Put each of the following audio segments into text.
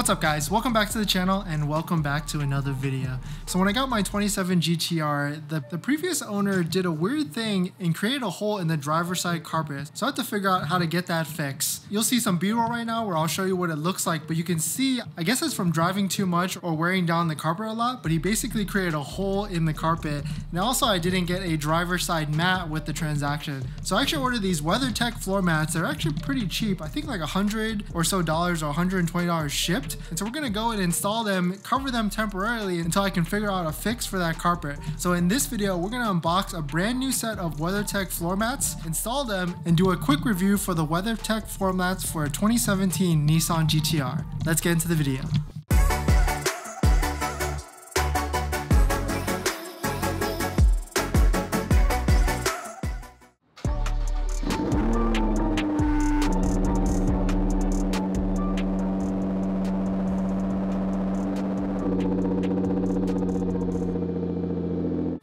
What's up guys, welcome back to the channel and welcome back to another video. So when I got my 27 GT-R, the previous owner did a weird thing and created a hole in the driver's side carpet. So I had to figure out how to get that fixed. You'll see some B-roll right now where I'll show you what it looks like, but you can see, I guess it's from driving too much or wearing down the carpet a lot, but he basically created a hole in the carpet. And also I didn't get a driver's side mat with the transaction. So I actually ordered these WeatherTech floor mats. They're actually pretty cheap. I think like $100 or so or $120 shipped. And so we're gonna go and install them, cover them temporarily until I can figure out a fix for that carpet. So in this video, we're gonna unbox a brand new set of WeatherTech floor mats, install them, and do a quick review for the WeatherTech floor mats for a 2017 Nissan GT-R. Let's get into the video.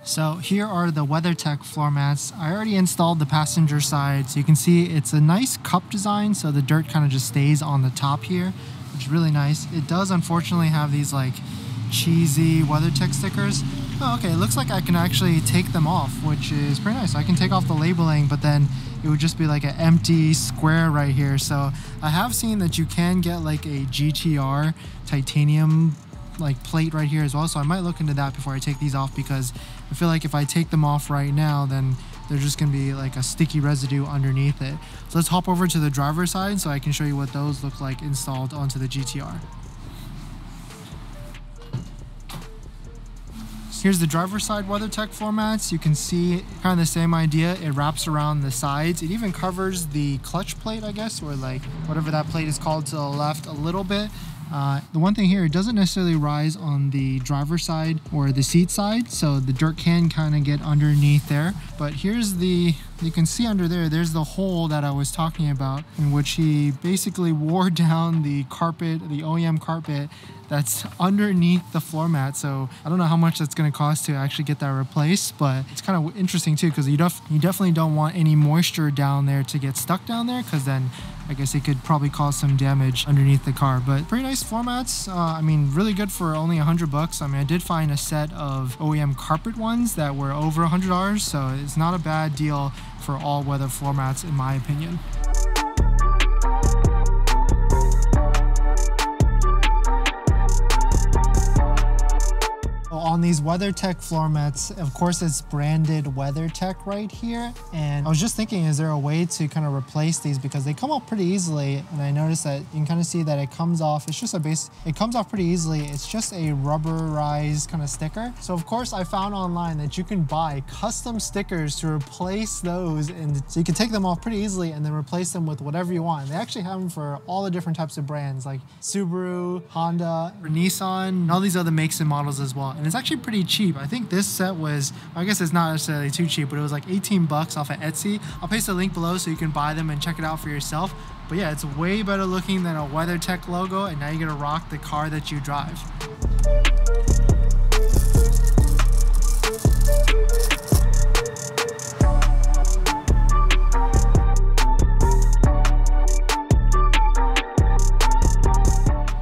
So here are the WeatherTech floor mats. I already installed the passenger side, so you can see it's a nice cup design, so the dirt kind of just stays on the top here, which is really nice. It does unfortunately have these like cheesy WeatherTech stickers. Oh, okay, it looks like I can actually take them off, which is pretty nice. I can take off the labeling, but then it would just be like an empty square right here. So I have seen that you can get like a GT-R titanium like plate right here as well, so I might look into that before I take these off, because I feel like if I take them off right now, then they're just gonna be like a sticky residue underneath it. So let's hop over to the driver's side so I can show you what those look like installed onto the GT-R. Here's the driver's side WeatherTech floor mats. You can see kind of the same idea. It wraps around the sides. It even covers the clutch plate, I guess, or like whatever that plate is called, to the left a little bit. The one thing here, it doesn't necessarily rise on the driver's side or the seat side, so the dirt can kind of get underneath there. But here's the, you can see under there, there's the hole that I was talking about, in which he basically wore down the carpet, the OEM carpet that's underneath the floor mat. So I don't know how much that's going to cost to actually get that replaced, but it's kind of interesting too, because you definitely don't want any moisture down there to get stuck down there, because then I guess it could probably cause some damage underneath the car. But pretty nice floor mats. I mean, really good for only $100. I mean, I did find a set of OEM carpet ones that were over $100, so it's not a bad deal for all weather floor mats in my opinion. On these WeatherTech floor mats, of course it's branded WeatherTech right here, and I was just thinking, is there a way to kind of replace these, because they come off pretty easily, and I noticed that you can kind of see that it comes off, it's just a base, it comes off pretty easily, it's just a rubberized kind of sticker. So of course I found online that you can buy custom stickers to replace those, and so you can take them off pretty easily and then replace them with whatever you want. They actually have them for all the different types of brands like Subaru, Honda, or Nissan, and all these other makes and models as well, and it's actually pretty cheap. I think this set was, I guess it's not necessarily too cheap, but it was like $18 off of Etsy. I'll paste a link below so you can buy them and check it out for yourself. But yeah, it's way better looking than a WeatherTech logo, and now you're gonna rock the car that you drive.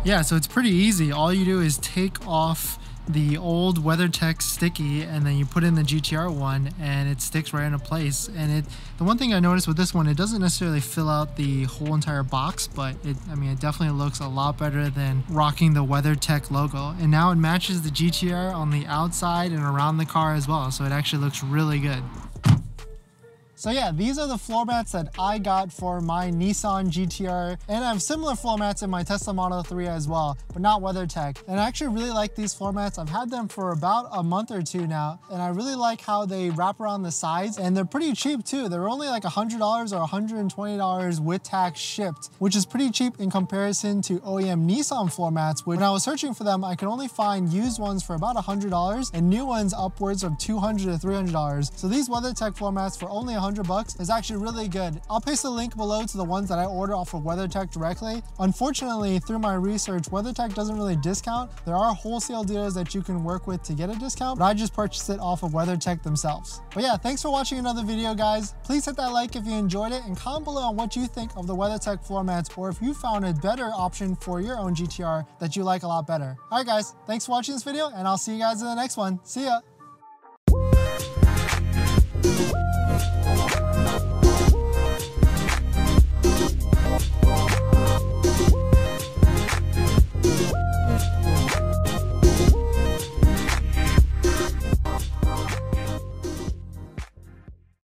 Yeah, so it's pretty easy. All you do is take off the old WeatherTech sticky, and then you put in the GT-R one, and it sticks right into place. And the one thing I noticed with this one, it doesn't necessarily fill out the whole entire box, but it definitely looks a lot better than rocking the WeatherTech logo. And now it matches the GT-R on the outside and around the car as well, so it actually looks really good. So yeah, these are the floor mats that I got for my Nissan GT-R, and I have similar floor mats in my Tesla Model 3 as well, but not WeatherTech. And I actually really like these floor mats. I've had them for about a month or two now, and I really like how they wrap around the sides, and they're pretty cheap too. They're only like $100 or $120 with tax shipped, which is pretty cheap in comparison to OEM Nissan floor mats, which when I was searching for them, I could only find used ones for about $100 and new ones upwards of $200 to $300. So these WeatherTech floor mats for only $100 $100 is actually really good. I'll paste the link below to the ones that I order off of WeatherTech directly. Unfortunately, through my research, WeatherTech doesn't really discount. There are wholesale dealers that you can work with to get a discount, but I just purchased it off of WeatherTech themselves. But yeah, thanks for watching another video, guys. Please hit that like if you enjoyed it and comment below on what you think of the WeatherTech floor mats, or if you found a better option for your own GT-R that you like a lot better. All right, guys, thanks for watching this video, and I'll see you guys in the next one. See ya.